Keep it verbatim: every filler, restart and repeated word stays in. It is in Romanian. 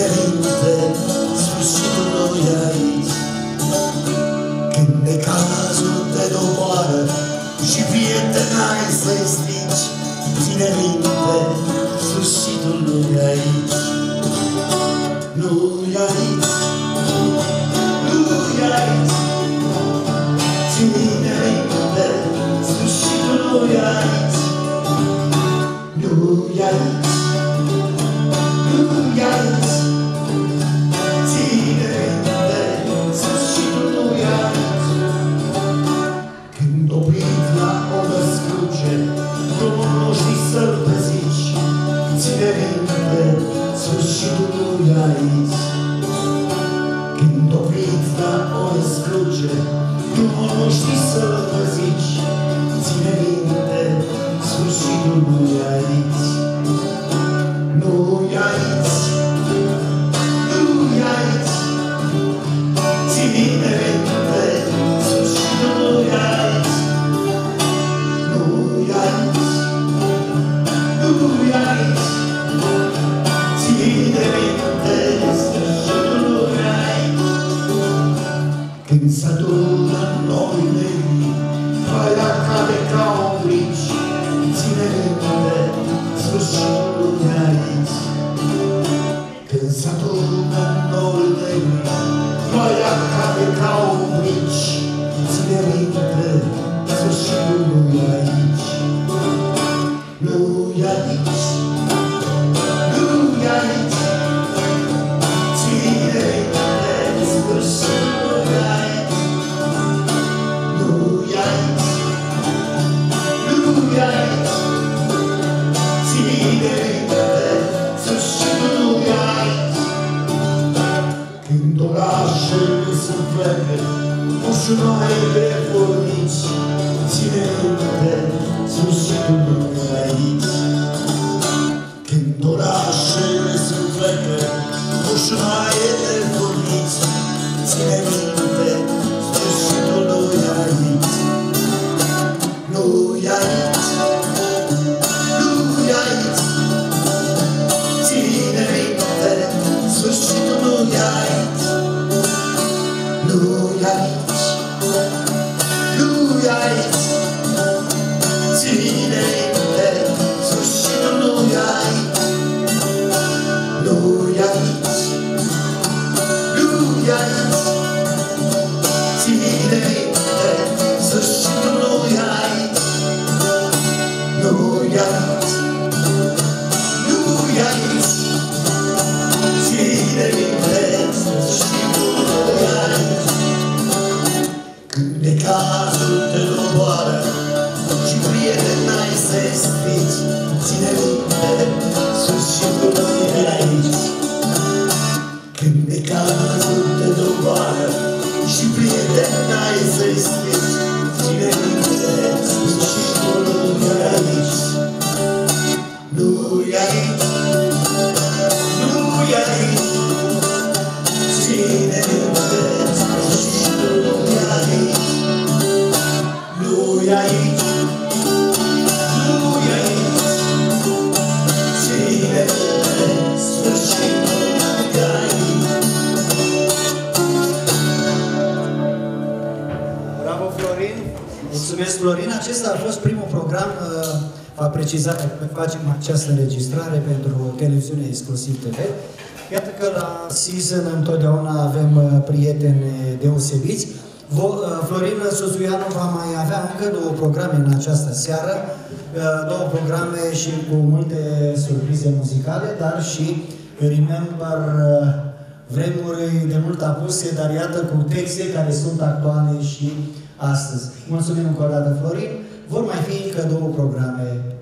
pierde sfârșitul lui aici. Când necazul te doboară și prietena ai să-i strici, ține minte sfârșitul lui aici. Lui aici, lui aici, ține minte sfârșitul lui aici. Lui aici, când oprit la o răscruce, tu nu știi să-l păzici, ține minte sfârșitul lui aici. Nu aici, nu aici, ține minte sfârșitul lui aici. Nu aici, nu aici, ține minte sfârșitul lui aici. Când se adună noi negri, faia cade ca un brici, ține minte sfârșitul lui aici. Când se adună noi negri, faia cade ca un brici, ține minte sfârșitul lui aici. Nu aici, ușuroare de pornici, ține minte sfârșitul lui aici. Când orașele sunt plecă, ușuroare de pornici, ține minte sfârșitul lui aici. Lui aici, lui aici, ține minte sfârșitul lui aici. Lui aici, ține minte sfârșitul lui aici. Când necazul te doboară și prieteni ai să-i strici, ține minte sfârșitul lui aici. Nu-i aici, nu-i aici, ține minte sfârșitul lui aici. Nu-i aici, mulțumesc, Florin. Acesta a fost primul program. Va preciza că facem această înregistrare pentru televiziune Exclusiv T V. Iată că la season întotdeauna avem prieteni deosebiți. Florin Tutuianu va mai avea încă două programe în această seară. Două programe și cu multe surprize muzicale, dar și Remember, vremuri de mult apuse, dar iată cu texte care sunt actuale și astăzi. Mulțumim încă o dată, Florin. Vor mai fi încă două programe.